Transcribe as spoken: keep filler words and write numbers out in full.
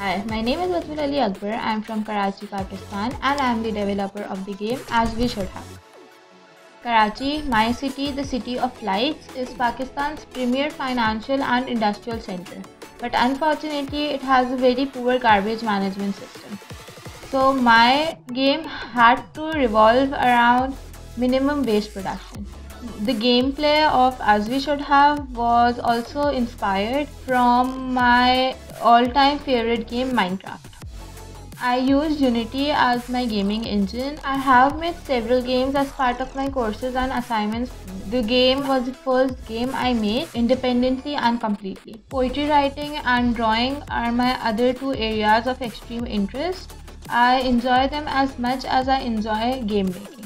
Hi, my name is Batool Ali Akbar. I am from Karachi, Pakistan, and I am the developer of the game As We Should Have. Karachi, my city, the city of lights, is Pakistan's premier financial and industrial center. But unfortunately, it has a very poor garbage management system. So my game had to revolve around minimum waste production. The gameplay of As We Should Have was also inspired from my all-time favorite game Minecraft. I use Unity as my gaming engine. I have made several games as part of my courses and assignments. The game was the first game I made independently and completely. Poetry writing and drawing are my other two areas of extreme interest. I enjoy them as much as I enjoy game making.